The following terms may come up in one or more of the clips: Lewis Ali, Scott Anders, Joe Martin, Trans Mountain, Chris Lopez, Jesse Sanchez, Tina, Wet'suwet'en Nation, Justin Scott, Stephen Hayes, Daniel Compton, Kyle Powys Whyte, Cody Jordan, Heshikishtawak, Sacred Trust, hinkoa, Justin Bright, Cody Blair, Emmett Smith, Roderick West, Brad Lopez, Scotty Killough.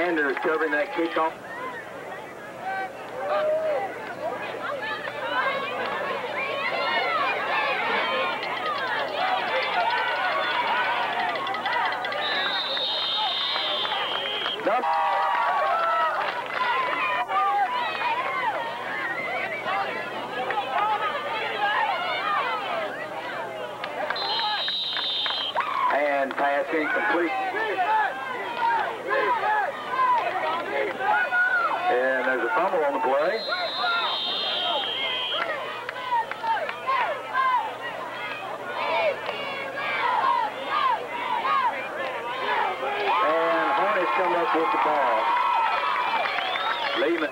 Anders covering that kickoff. And pass incomplete. And there's a fumble on the play. Come up with the ball. Lehman.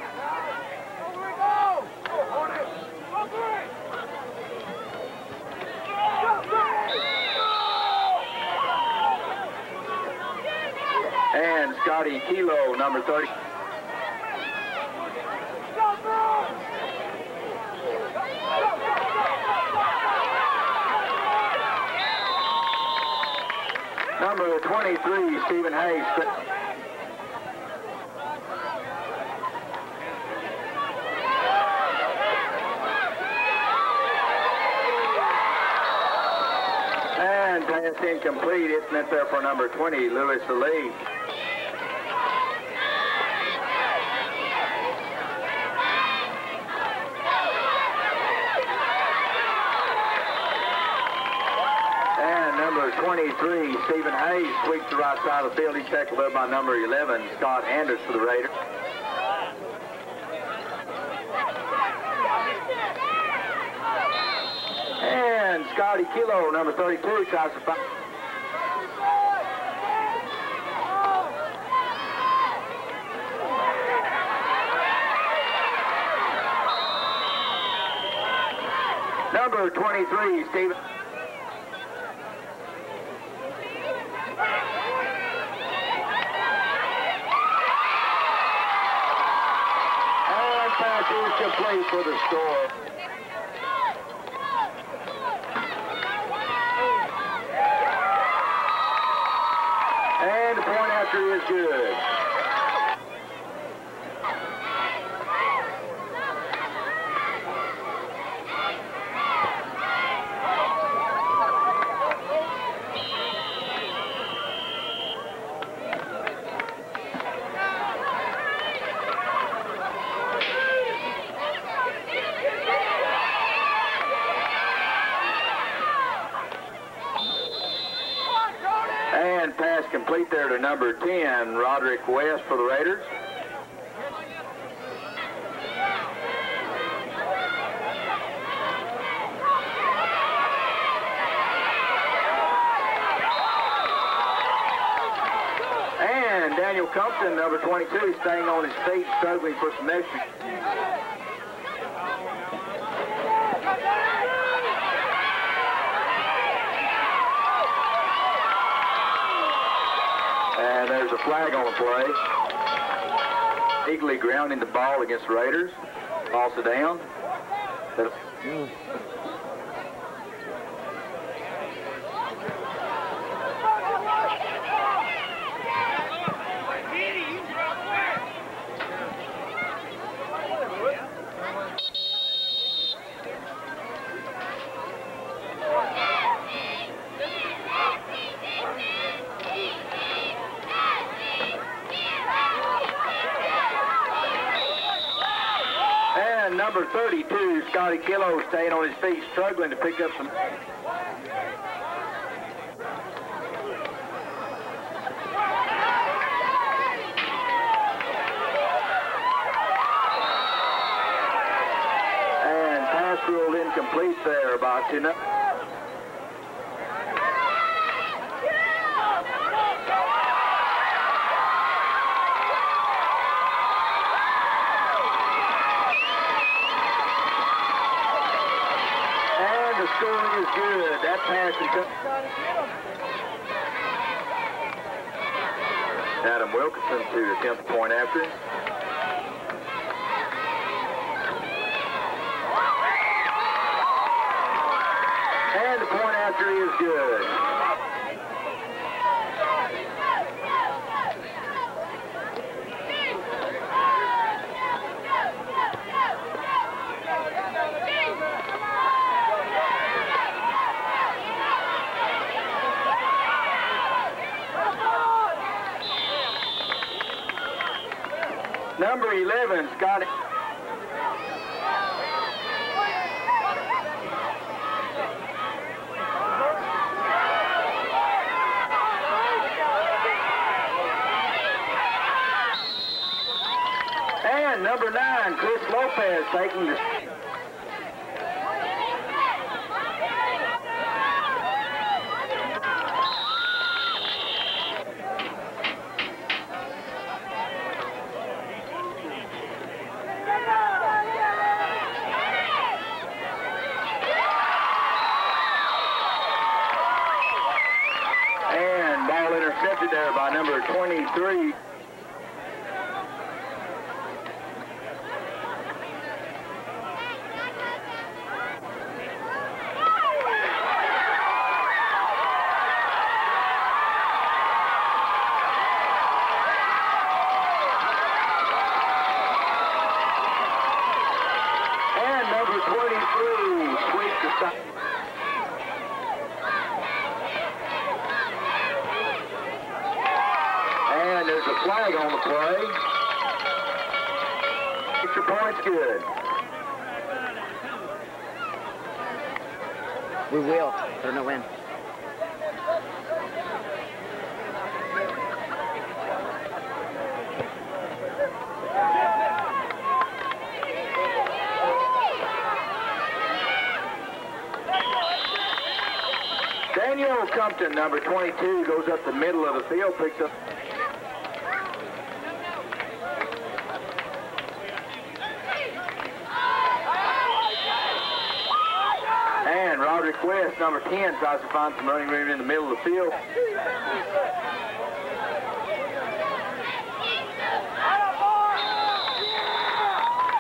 And Scotty Killough, number 30. Number 23, Stephen Hayes. It's incomplete. It's meant there for number 20, Lewis Ali. And number 23, Stephen Hayes, sweeps the right side of the field. He's tackled up by number 11, Scott Anders for the Raiders. And Scotty Killough, number 32, tries to find. Number 23, Stephen. And pass is complete for the score. And the point after is good. Complete there to number 10, Roderick West for the Raiders. And Daniel Compton, number 22, staying on his feet, struggling for some extra. And there's a flag on the play. Eagerly grounding the ball against the Raiders. Toss it down. Number 32, Scotty Killough, staying on his feet, struggling to pick up some. And pass ruled incomplete there by Tina. Scoring is good. That pass is good. Adam Wilkinson to attempt the point after. And the point after is good. Number 11, Scott. And number 9, Chris Lopez taking the... there by number 23. We will. They're no win. Daniel Compton, number 22, goes up the middle of the field, picks up. Roderick West, number 10, tries to find some running room in the middle of the field.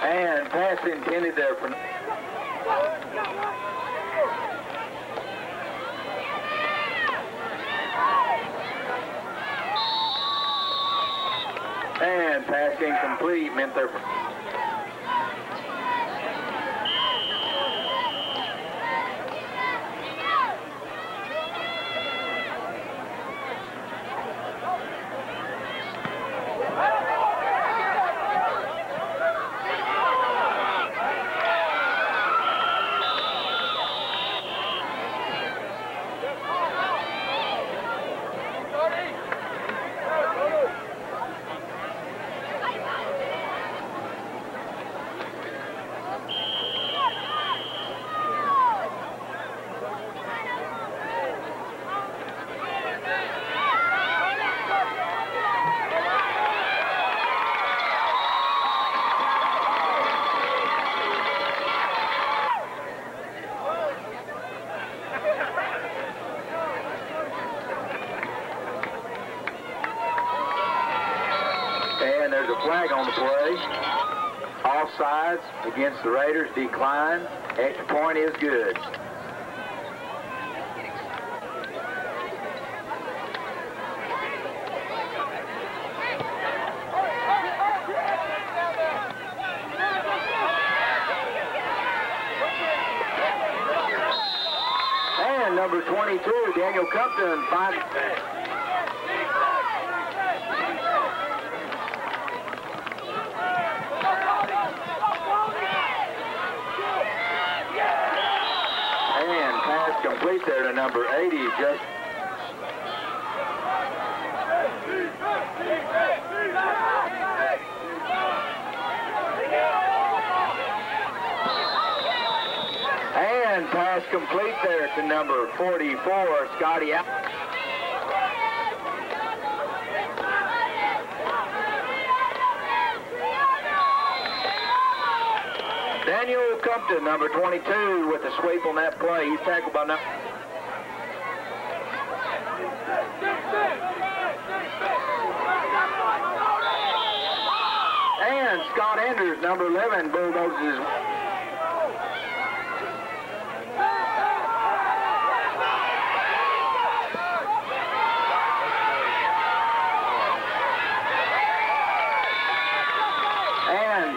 And pass intended there for... And pass incomplete meant there for... Flag on the play. Offsides against the Raiders decline. Extra point is good. And number 22, Daniel Compton finds... Complete there to number 80, just... And pass complete there to number 44, Scotty out. Daniel Compton, number 22, with a sweep on that play. He's tackled by number... And Scott Anders, number 11, bulldozes.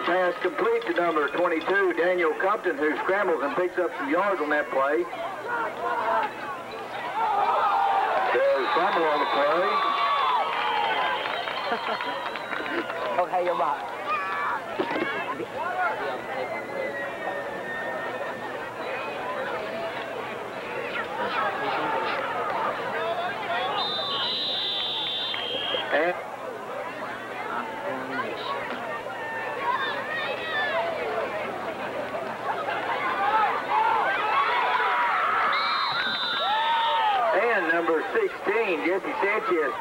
Pass complete to number 22, Daniel Compton, who scrambles and picks up some yards on that play. There's a fumble on the play. Okay, you're right. Jesse Sanchez.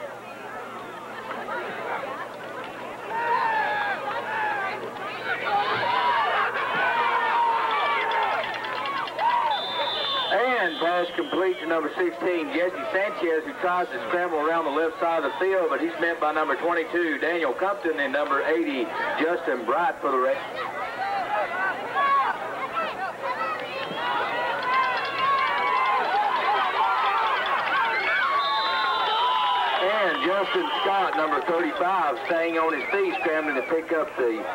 And pass complete to number 16, Jesse Sanchez, who tries to scramble around the left side of the field, but he's met by number 22, Daniel Compton, and number 80, Justin Bright for the race. Justin Scott, number 35, staying on his feet, scrambling to pick up the...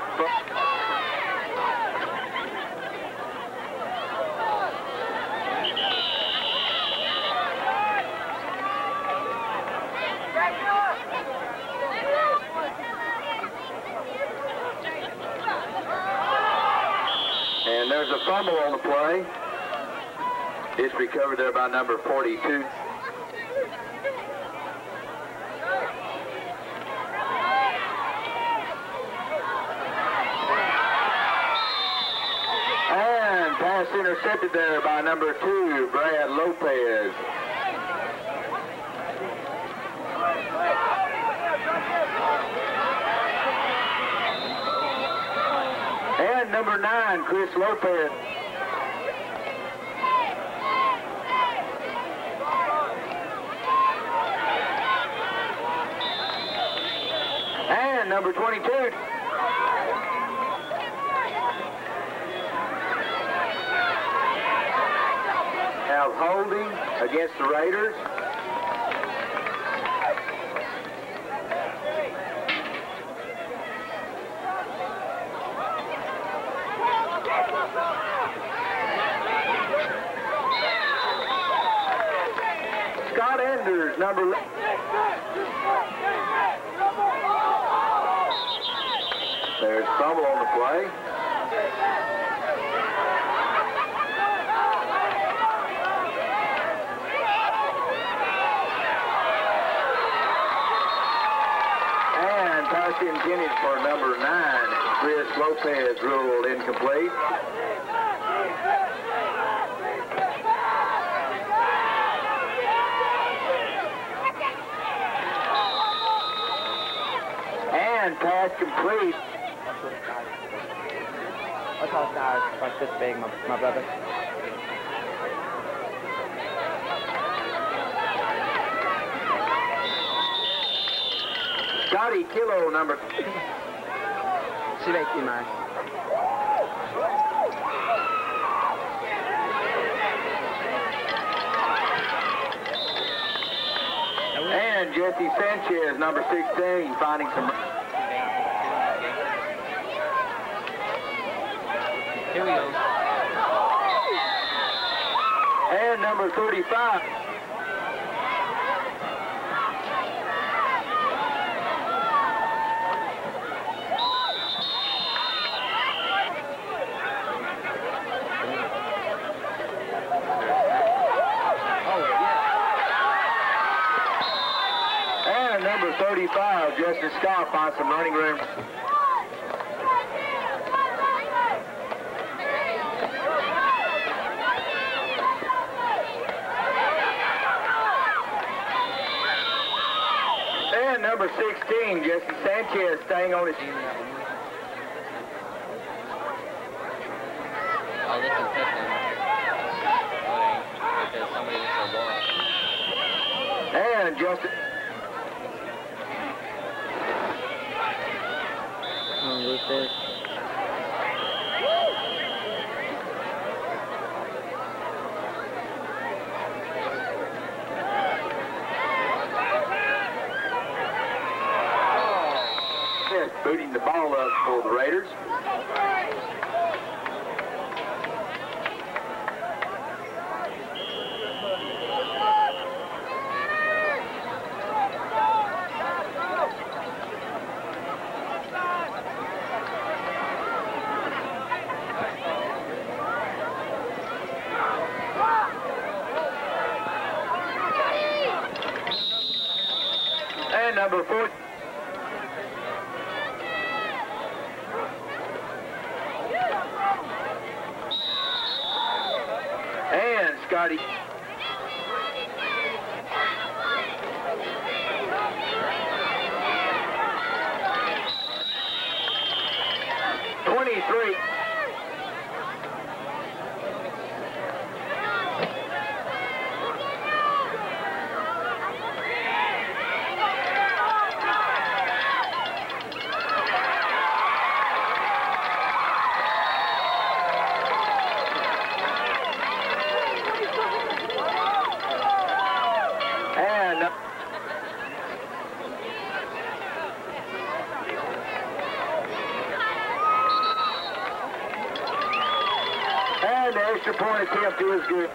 And there's a fumble on the play. It's recovered there by number 42. Intercepted there by number 2, Brad Lopez. And number 9, Chris Lopez. And number 22. Holding against the Raiders. Scott Anders, number 11. There's fumble on the play. Intended for number 9, Chris Lopez, ruled incomplete. And pass complete. That's all nice, like this big, my brother. Scotty Killough, number... Select you, man. And Jesse Sanchez, number 16, finding some... Here we go. And number 35. Justin Scott finds some running room. And number 16, Jesse Sanchez, staying on his... And Justin... Booting the ball up for the Raiders. number 14. And Scotty. Good.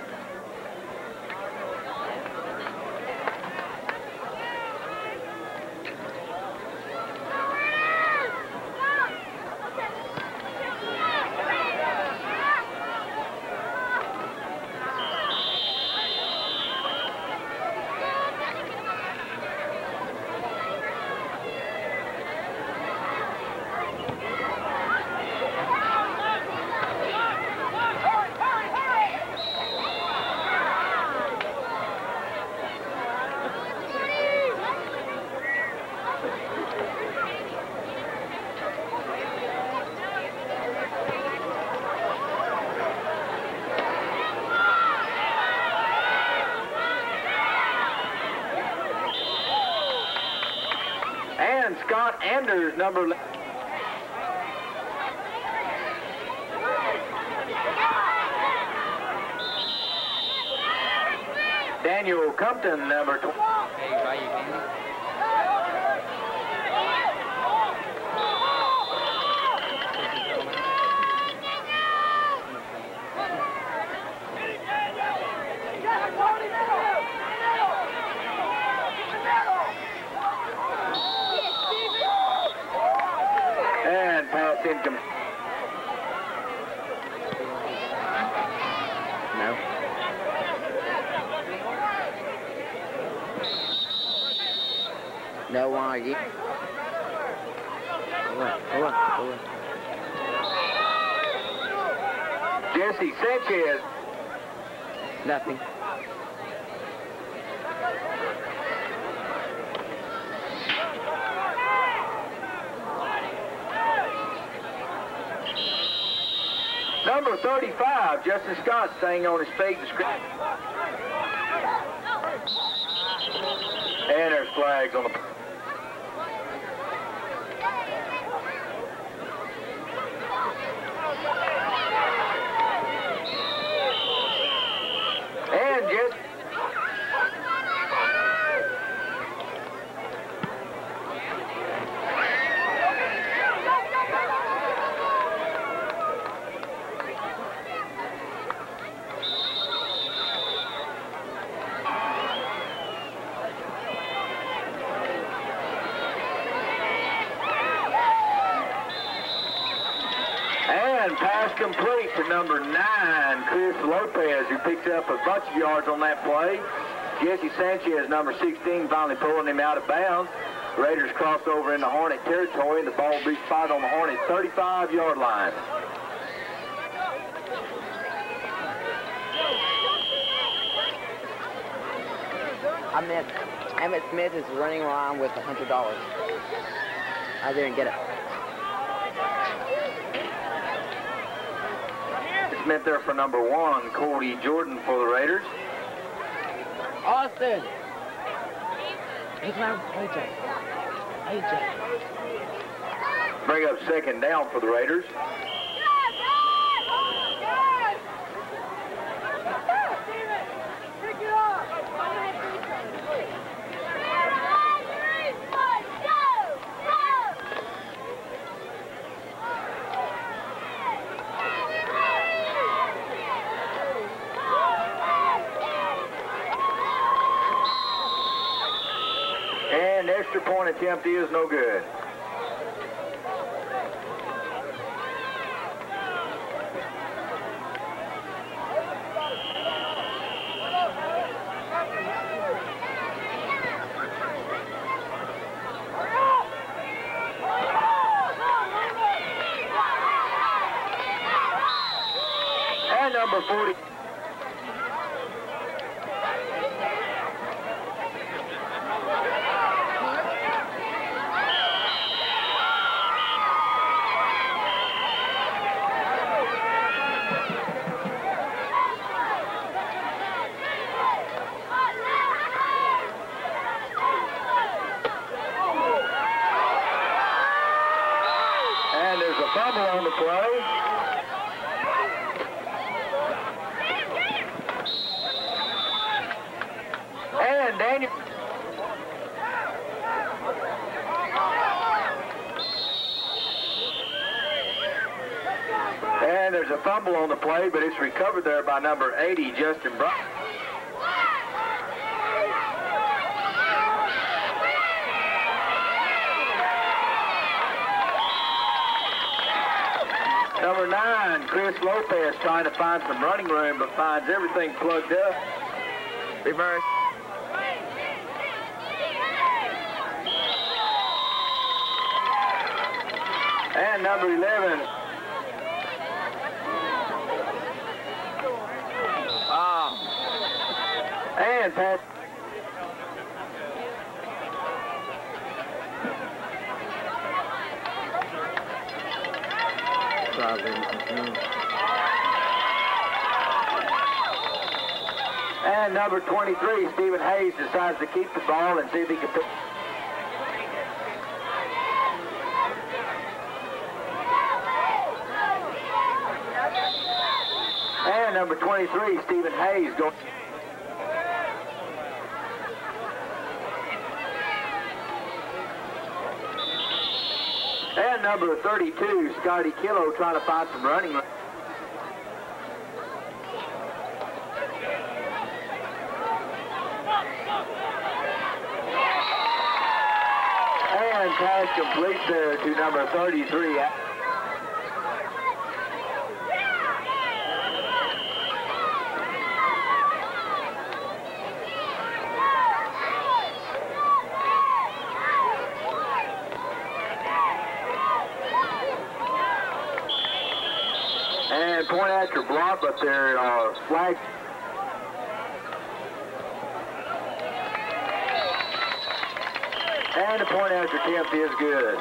Scott Anders, number 11. Daniel Compton, number 12. Income. No. No, are you? Hold on. Jesse Sanchez. Nothing. Number 35, Justin Scott staying on his feet and scratch. And there's flags on the... And just... complete to number 9, Chris Lopez, who picks up a bunch of yards on that play. Jesse Sanchez, number 16, finally pulling him out of bounds. Raiders cross over into Hornet territory, and the ball will be spotted on the Hornet 35-yard line. I missed. Emmett Smith is running around with $100. I didn't get it. Smith there for number 1, Cody Jordan for the Raiders. Austin. AJ. Bring up second down for the Raiders. Point attempt is no good. number 40. Fumble on the play, but it's recovered there by number 80, Justin Bright. Number 9, Chris Lopez, trying to find some running room, but finds everything plugged up. Reverse. And number 11. And pass. And number 23, Stephen Hayes, decides to keep the ball and see if he can pick. And number 23, Stephen Hayes, going. And number 32, Scotty Killough, trying to find some running. And pass complete there to number 33. Point after block, but they're flagged. And the point after attempt is good.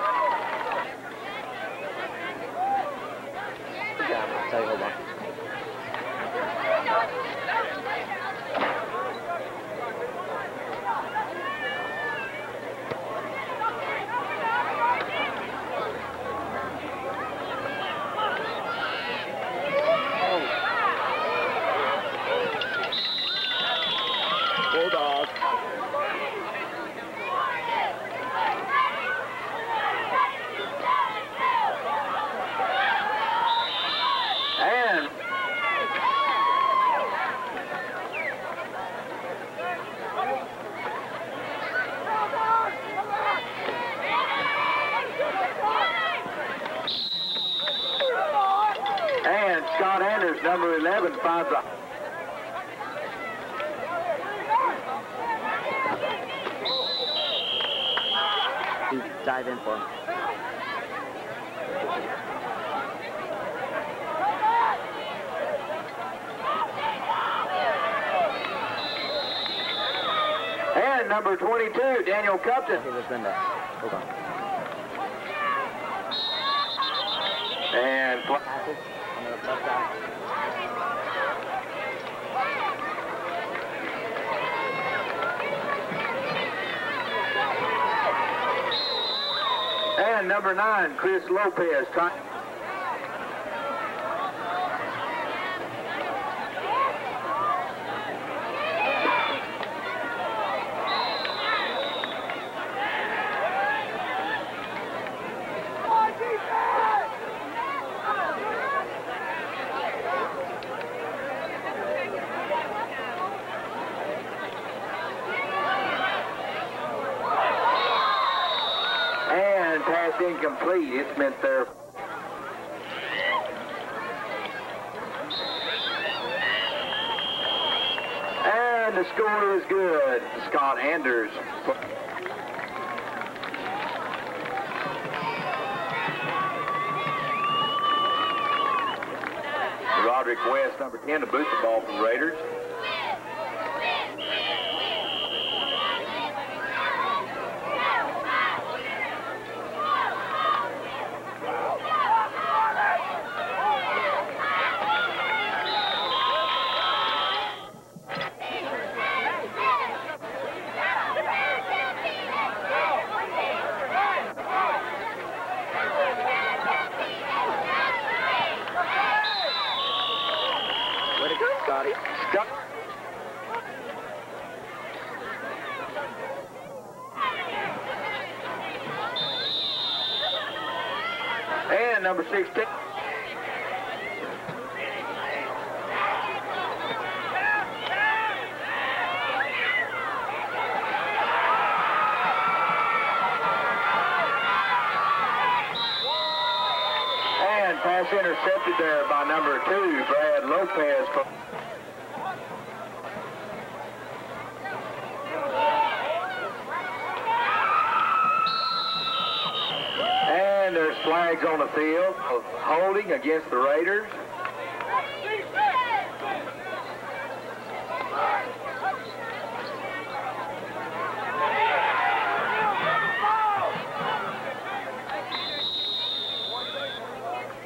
Number 11 finds a... Dive in for him. And number 22, Daniel Compton. Hold on. And... And number 9, Chris Lopez. Incomplete. It's meant there. And the score is good. Scott Anders. Roderick West, number 10, to boot the ball from Raiders. Number 16. And pass intercepted there by number 2, Brad Lopez. Flags on the field of holding against the Raiders.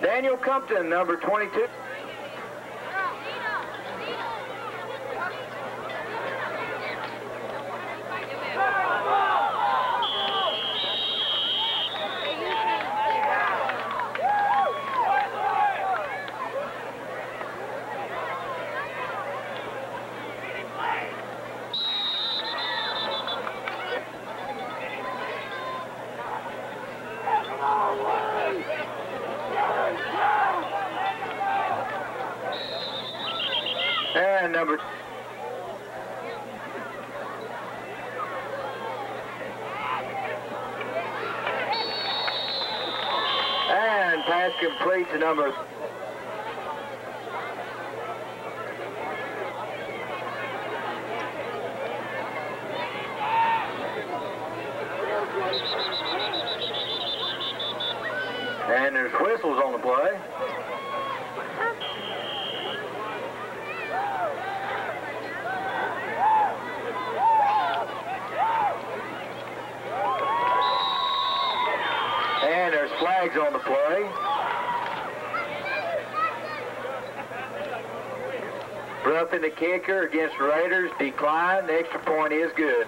Daniel Compton, number 22. Complete to number. And there's whistles on the play. And there's flags on the play. Roughing the kicker against Raiders, decline. The extra point is good.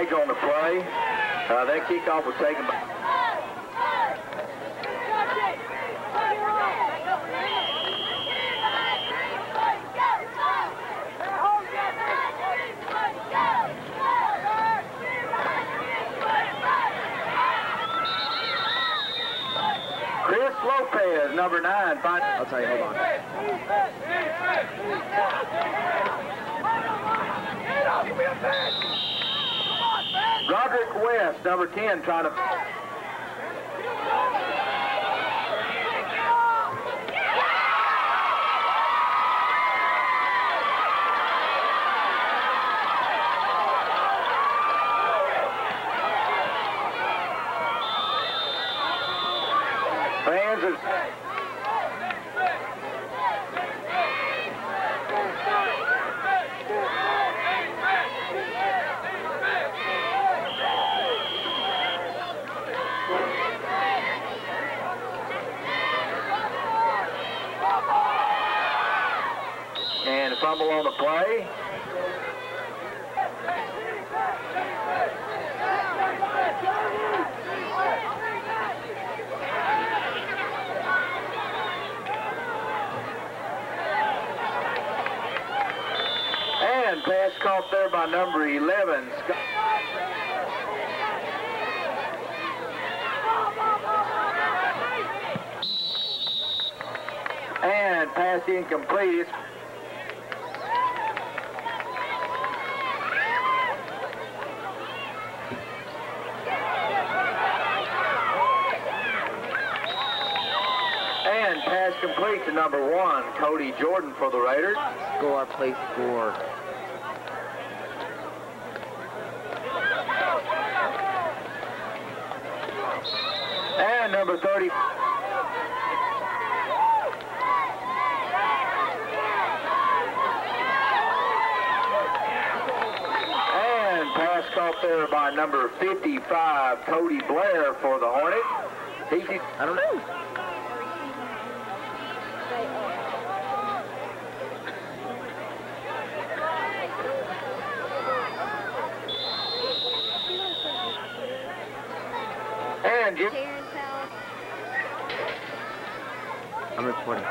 On the play. That kickoff was taken by... Chris Lopez, number 9. I'll tell you, hold on. Roderick West, number 10, trying to... Fans are... Fumble on the play. And pass caught there by number 11, Scott. And pass incomplete. And pass complete to number one, Cody Jordan for the Raiders. Score, please score. And number 30. Off there by number 55, Cody Blair for the Hornets. I don't know. And Jim. I'm reporting.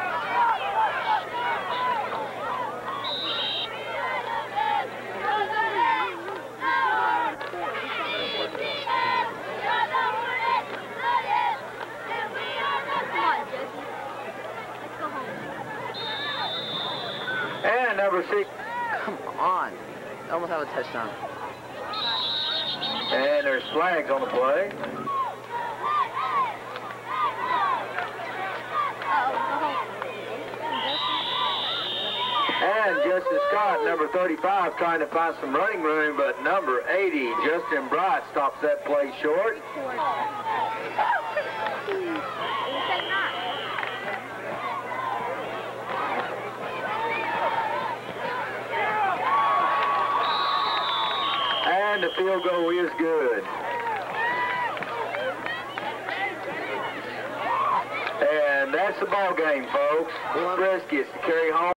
Number six. Come on. Almost have a touchdown. And there's flags on the play. And Justin Scott, number 35, trying to find some running room, but number 80, Justin Bright, stops that play short. And the field goal is good. And that's the ball game, folks. One risk is to carry home.